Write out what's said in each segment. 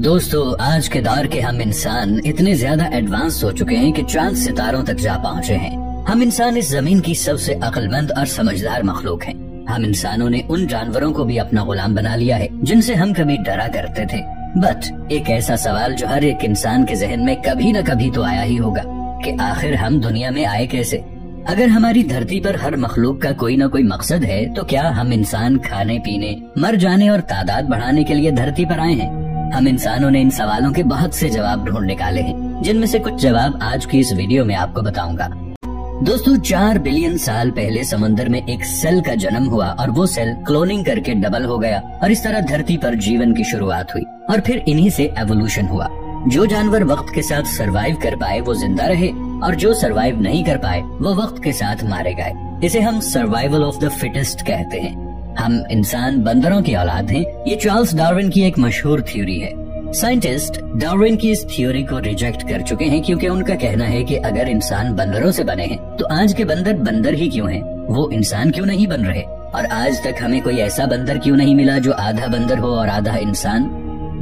दोस्तों, आज के दौर के हम इंसान इतने ज्यादा एडवांस हो चुके हैं कि चांद सितारों तक जा पहुँचे हैं। हम इंसान इस जमीन की सबसे अक्लमंद और समझदार मखलूक हैं। हम इंसानों ने उन जानवरों को भी अपना गुलाम बना लिया है जिनसे हम कभी डरा करते थे। बट एक ऐसा सवाल जो हर एक इंसान के जहन में कभी न कभी तो आया ही होगा कि आखिर हम दुनिया में आए कैसे। अगर हमारी धरती पर हर मखलूक का कोई न कोई मकसद है तो क्या हम इंसान खाने पीने, मर जाने और तादाद बढ़ाने के लिए धरती पर आए हैं? हम इंसानों ने इन सवालों के बहुत से जवाब ढूंढ निकाले हैं, जिनमें से कुछ जवाब आज की इस वीडियो में आपको बताऊंगा। दोस्तों, 4 बिलियन साल पहले समुन्द्र में एक सेल का जन्म हुआ और वो सेल क्लोनिंग करके डबल हो गया और इस तरह धरती पर जीवन की शुरुआत हुई और फिर इन्हीं से एवोल्यूशन हुआ। जो जानवर वक्त के साथ सरवाइव कर पाए वो जिंदा रहे और जो सरवाइव नहीं कर पाए वो वक्त के साथ मारे गए। इसे हम सर्वाइवल ऑफ द फिटेस्ट कहते हैं। हम इंसान बंदरों की औलाद हैं। ये चार्ल्स डार्विन की एक मशहूर थ्योरी है। साइंटिस्ट डार्विन की इस थ्योरी को रिजेक्ट कर चुके हैं क्योंकि उनका कहना है कि अगर इंसान बंदरों से बने हैं तो आज के बंदर बंदर ही क्यों हैं? वो इंसान क्यों नहीं बन रहे? और आज तक हमें कोई ऐसा बंदर क्यों नहीं मिला जो आधा बंदर हो और आधा इंसान?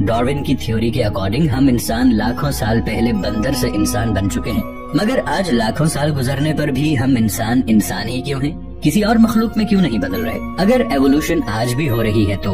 डार्विन की थ्योरी के अकॉर्डिंग हम इंसान लाखों साल पहले बंदर से इंसान बन चुके हैं, मगर आज लाखों साल गुजरने पर भी हम इंसान ही क्यों हैं? किसी और मखलूक में क्यों नहीं बदल रहे? अगर एवोल्यूशन आज भी हो रही है तो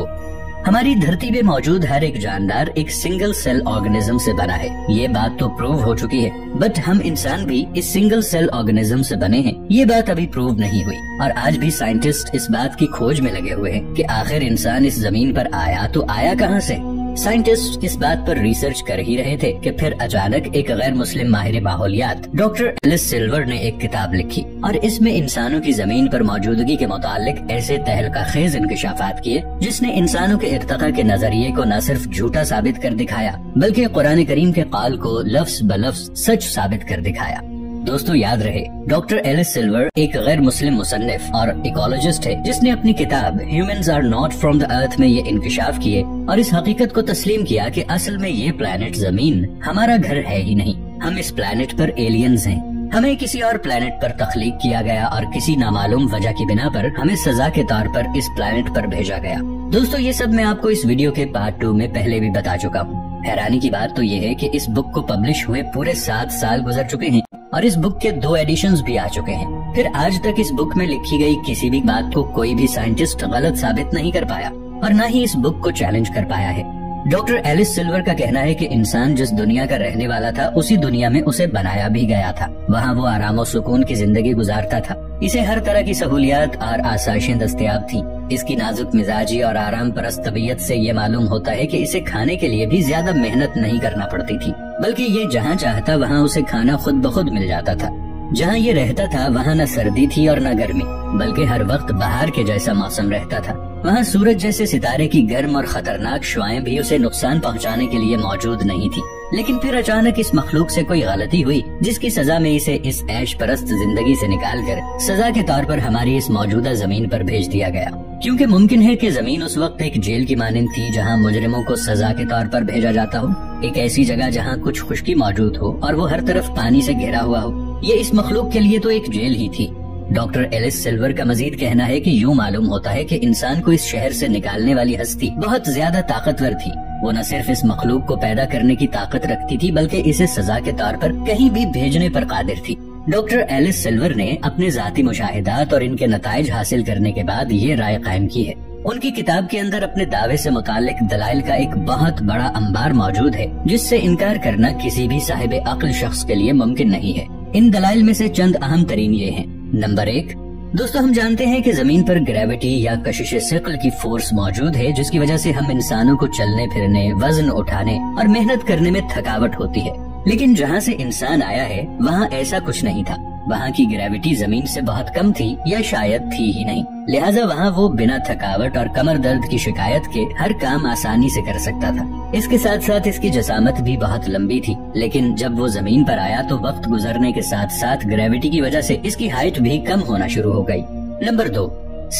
हमारी धरती पे मौजूद हर एक जानदार एक सिंगल सेल ऑर्गेनिज्म से बना है। ये बात तो प्रूव हो चुकी है, बट हम इंसान भी इस सिंगल सेल ऑर्गेनिज्म से बने हैं। ये बात अभी प्रूव नहीं हुई और आज भी साइंटिस्ट इस बात की खोज में लगे हुए हैं कि आखिर इंसान इस जमीन पर आया तो आया कहाँ से। साइंटिस्ट इस बात पर रिसर्च कर ही रहे थे कि फिर अचानक एक गैर मुस्लिम माहिर माहौलियात डॉक्टर एलिस सिल्वर ने एक किताब लिखी और इसमें इंसानों की जमीन पर मौजूदगी के मुतालिक ऐसे तहलकाखेज इंकशाफात किए जिसने इंसानों के इर्तका के नजरिए को न सिर्फ झूठा साबित कर दिखाया बल्कि कुरान करीम के काल को लफ्ज ब लफ्ज सच साबित कर दिखाया। दोस्तों, याद रहे डॉक्टर एलिस सिल्वर एक गैर मुस्लिम मुसन्निफ और इकोलॉजिस्ट है जिसने अपनी किताब humans are not from the earth में ये इंकशाफ किए और इस हकीकत को तस्लीम किया कि असल में ये प्लैनेट जमीन हमारा घर है ही नहीं। हम इस प्लैनेट पर एलियंस हैं। हमें किसी और प्लैनेट पर तख्लीक किया गया और किसी नामालूम वजह की बिना पर हमें सजा के तौर पर इस प्लैनेट पर भेजा गया। दोस्तों, ये सब मैं आपको इस वीडियो के पार्ट 2 में पहले भी बता चुका हूँ। हैरानी की बात तो ये है कि इस बुक को पब्लिश हुए पूरे 7 साल गुजर चुके हैं और इस बुक के 2 एडिशंस भी आ चुके हैं। फिर आज तक इस बुक में लिखी गई किसी भी बात को कोई भी साइंटिस्ट गलत साबित नहीं कर पाया और न ही इस बुक को चैलेंज कर पाया है। डॉक्टर एलिस सिल्वर का कहना है कि इंसान जिस दुनिया का रहने वाला था उसी दुनिया में उसे बनाया भी गया था। वहाँ वो आराम और सुकून की जिंदगी गुजारता था। इसे हर तरह की सहूलियात और आसाइशें दस्तयाब थी। इसकी नाजुक मिजाजी और आराम परस्त तबीयत से ये मालूम होता है कि इसे खाने के लिए भी ज्यादा मेहनत नहीं करना पड़ती थी, बल्कि ये जहाँ चाहता वहाँ उसे खाना खुद ब खुद मिल जाता था। जहाँ ये रहता था वहाँ न सर्दी थी और न गर्मी, बल्कि हर वक्त बाहर के जैसा मौसम रहता था। वहाँ सूरज जैसे सितारे की गर्म और खतरनाक शुआएं भी उसे नुकसान पहुँचाने के लिए मौजूद नहीं थी। लेकिन फिर अचानक इस मखलूक से कोई गलती हुई जिसकी सजा में इसे इस ऐश परस्त जिंदगी से निकालकर सजा के तौर पर हमारी इस मौजूदा जमीन पर भेज दिया गया, क्योंकि मुमकिन है कि जमीन उस वक्त एक जेल की मानिंद थी जहां मुजरिमों को सजा के तौर पर भेजा जाता हो। एक ऐसी जगह जहां कुछ खुश्की मौजूद हो और वो हर तरफ पानी से घिरा हुआ हो। ये इस मखलूक के लिए तो एक जेल ही थी। डॉक्टर एलिस सिल्वर का मजीद कहना है कि यूँ मालूम होता है कि इंसान को इस शहर से निकालने वाली हस्ती बहुत ज्यादा ताकतवर थी। वो न सिर्फ इस मखलूक को पैदा करने की ताकत रखती थी बल्कि इसे सजा के तौर पर कहीं भी भेजने पर कादिर थी। डॉक्टर एलिस सिल्वर ने अपने जाती मुशाहिदात और इनके नताइज हासिल करने के बाद ये राय कायम की है। उनकी किताब के अंदर अपने दावे से मुतालिक दलाइल का एक बहुत बड़ा अंबार मौजूद है जिससे इनकार करना किसी भी साहिब अक्ल शख्स के लिए मुमकिन नहीं है। इन दलाइल में से चंद अहम तरीन ये हैं। नंबर 1, दोस्तों हम जानते हैं कि जमीन पर ग्रेविटी या कशिश सिकल की फोर्स मौजूद है जिसकी वजह से हम इंसानों को चलने फिरने, वजन उठाने और मेहनत करने में थकावट होती है। लेकिन जहाँ से इंसान आया है वहाँ ऐसा कुछ नहीं था। वहाँ की ग्रेविटी जमीन से बहुत कम थी या शायद थी ही नहीं, लिहाजा वहाँ वो बिना थकावट और कमर दर्द की शिकायत के हर काम आसानी से कर सकता था। इसके साथ साथ इसकी जसामत भी बहुत लंबी थी। लेकिन जब वो जमीन पर आया तो वक्त गुजरने के साथ साथ ग्रेविटी की वजह से इसकी हाइट भी कम होना शुरू हो गई। नंबर 2,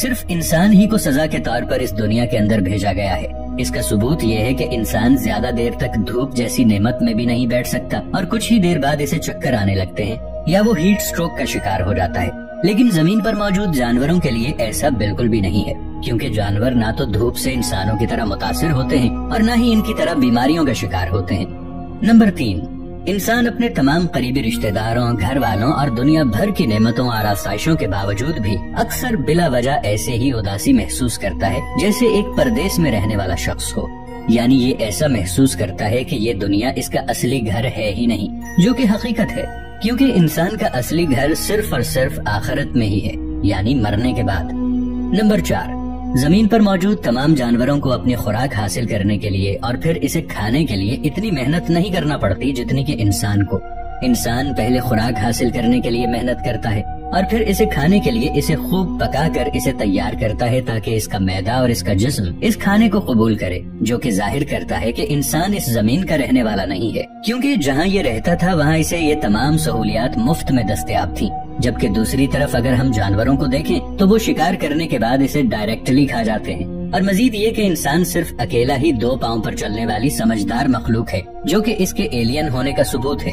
सिर्फ इंसान ही को सजा के तौर पर इस दुनिया के अंदर भेजा गया है। इसका सबूत ये है कि इंसान ज्यादा देर तक धूप जैसी नेमत में भी नहीं बैठ सकता और कुछ ही देर बाद इसे चक्कर आने लगते हैं या वो हीट स्ट्रोक का शिकार हो जाता है। लेकिन जमीन पर मौजूद जानवरों के लिए ऐसा बिल्कुल भी नहीं है, क्योंकि जानवर ना तो धूप से इंसानों की तरह मुतासिर होते हैं और ना ही इनकी तरह बीमारियों का शिकार होते हैं। नंबर 3, इंसान अपने तमाम करीबी रिश्तेदारों, घर वालों और दुनिया भर की नेमतों और आसाइशों के बावजूद भी अक्सर बिला वजह ऐसे ही उदासी महसूस करता है जैसे एक परदेश में रहने वाला शख्स हो। यानी ये ऐसा महसूस करता है कि ये दुनिया इसका असली घर है ही नहीं, जो कि हकीकत है, क्योंकि इंसान का असली घर सिर्फ और सिर्फ आखिरत में ही है, यानी मरने के बाद। नंबर 4, जमीन पर मौजूद तमाम जानवरों को अपनी खुराक हासिल करने के लिए और फिर इसे खाने के लिए इतनी मेहनत नहीं करना पड़ती जितनी कि इंसान को। इंसान पहले खुराक हासिल करने के लिए मेहनत करता है और फिर इसे खाने के लिए इसे खूब पकाकर इसे तैयार करता है ताकि इसका मैदा और इसका जिस्म इस खाने को कबूल करे, जो कि जाहिर करता है कि इंसान इस जमीन का रहने वाला नहीं है, क्योंकि जहाँ ये रहता था वहाँ इसे ये तमाम सहूलियात मुफ्त में दस्तयाब थी। जबकि दूसरी तरफ अगर हम जानवरों को देखें तो वो शिकार करने के बाद इसे डायरेक्टली खा जाते हैं। और मजीद ये कि इंसान सिर्फ अकेला ही 2 पाँव पर चलने वाली समझदार मखलूक है, जो कि इसके एलियन होने का सबूत है।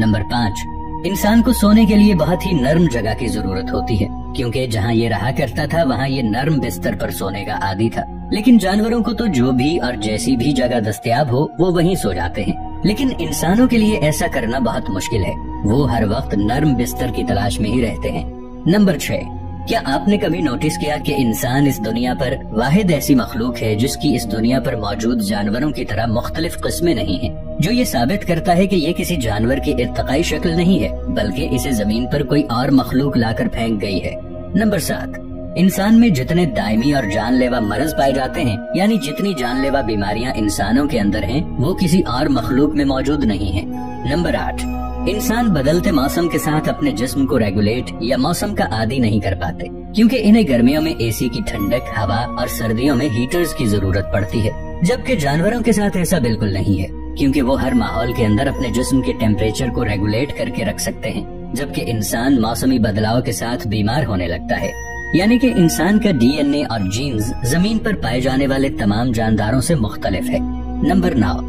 नंबर 5, इंसान को सोने के लिए बहुत ही नर्म जगह की जरूरत होती है, क्योंकि जहाँ ये रहा करता था वहाँ ये नर्म बिस्तर पर सोने का आदी था। लेकिन जानवरों को तो जो भी और जैसी भी जगह दस्तयाब हो वो वहीं सो जाते हैं। लेकिन इंसानों के लिए ऐसा करना बहुत मुश्किल है, वो हर वक्त नर्म बिस्तर की तलाश में ही रहते हैं। नंबर 6, क्या आपने कभी नोटिस किया कि इंसान इस दुनिया पर वाहिद ऐसी मखलूक है जिसकी इस दुनिया पर मौजूद जानवरों की तरह मुख्तलिफ किस्में नहीं है, जो ये साबित करता है कि ये किसी जानवर की इर्तकाई शक्ल नहीं है, बल्कि इसे जमीन पर कोई और मखलूक लाकर फेंक गई है। नंबर 7, इंसान में जितने दायमी और जानलेवा मर्ज पाए जाते हैं, यानी जितनी जानलेवा बीमारियां इंसानों के अंदर हैं, वो किसी और मखलूक में मौजूद नहीं है। नंबर 8, इंसान बदलते मौसम के साथ अपने जिस्म को रेगुलेट या मौसम का आदी नहीं कर पाते, क्योंकि इन्हें गर्मियों में एसी की ठंडक, हवा और सर्दियों में हीटर्स की जरूरत पड़ती है, जबकि जानवरों के साथ ऐसा बिल्कुल नहीं है, क्योंकि वो हर माहौल के अंदर अपने जिस्म के टेम्परेचर को रेगुलेट करके रख सकते हैं। जबकि इंसान मौसमी बदलाव के साथ बीमार होने लगता है, यानी कि इंसान का DNA और जीन्स जमीन पर पाए जाने वाले तमाम जानदारों से मुख्तलिफ है। नंबर 9,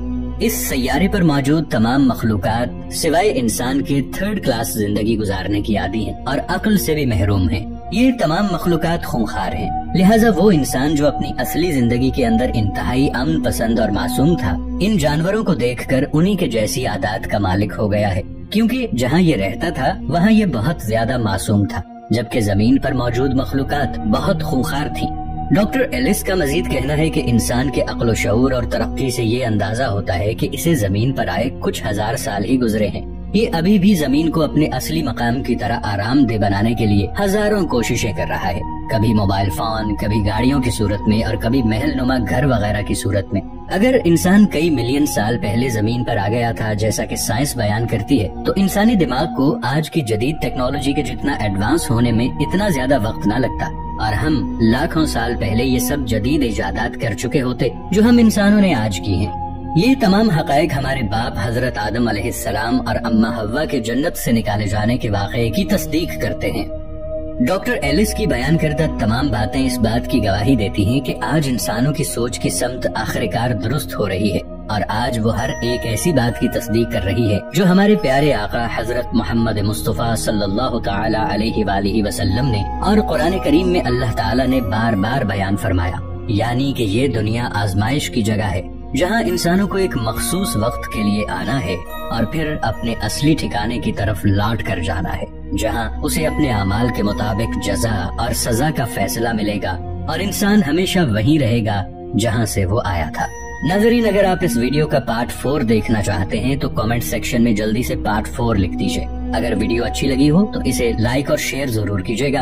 इस सैयारे पर मौजूद तमाम मखलूकात सिवाय इंसान के 3rd क्लास जिंदगी गुजारने की आदी हैं और अक्ल से भी महरूम हैं। ये तमाम मखलूकात खूंखार हैं, लिहाजा वो इंसान जो अपनी असली जिंदगी के अंदर इंतहाई अमन पसंद और मासूम था, इन जानवरों को देखकर उन्हीं के जैसी आदत का मालिक हो गया है, क्योंकि जहाँ ये रहता था वहाँ ये बहुत ज्यादा मासूम था, जबकि जमीन पर मौजूद मखलूकात बहुत खूंखार थी। डॉक्टर एलिस का मजीद कहना है कि इंसान के अक्ल शऊर और तरक्की से ये अंदाजा होता है कि इसे जमीन पर आए कुछ हजार साल ही गुजरे हैं। ये अभी भी जमीन को अपने असली मकाम की तरह आरामदेह बनाने के लिए हजारों कोशिशें कर रहा है, कभी मोबाइल फोन, कभी गाड़ियों की सूरत में और कभी महल नुमा घर वगैरह की सूरत में। अगर इंसान कई मिलियन साल पहले जमीन पर आ गया था, जैसा कि साइंस बयान करती है, तो इंसानी दिमाग को आज की जदीद टेक्नोलॉजी के जितना एडवांस होने में इतना ज्यादा वक्त न लगता, और हम लाखों साल पहले ये सब जदीद इजादात कर चुके होते जो हम इंसानों ने आज की है। ये तमाम हकायक हमारे बाप हजरत आदम अलैहिस्सलाम और अम्मा हवा के जन्नत से निकाले जाने के वाक़े की तस्दीक करते हैं। डॉक्टर एलिस की बयान करदा तमाम बातें इस बात की गवाही देती हैं कि आज इंसानों की सोच की समत आखिरकार दुरुस्त हो रही है, और आज वो हर एक ऐसी बात की तस्दीक कर रही है जो हमारे प्यारे आका हजरत मोहम्मद मुस्तफ़ा सल्लल्लाहु ताला अलैहि वालिहि वसल्लम ने और कुरान करीम में अल्लाह ताला ने बार बार बयान फरमाया। यानी कि ये दुनिया आजमाइश की जगह है, जहाँ इंसानों को एक मखसूस वक्त के लिए आना है और फिर अपने असली ठिकाने की तरफ लौट कर जाना है, जहाँ उसे अपने अमाल के मुताबिक जजा और सजा का फैसला मिलेगा, और इंसान हमेशा वहीं रहेगा जहाँ से वो आया था। नाज़रीन, अगर आप इस वीडियो का पार्ट 4 देखना चाहते हैं तो कमेंट सेक्शन में जल्दी से पार्ट 4 लिख दीजिए। अगर वीडियो अच्छी लगी हो तो इसे लाइक और शेयर जरूर कीजिएगा।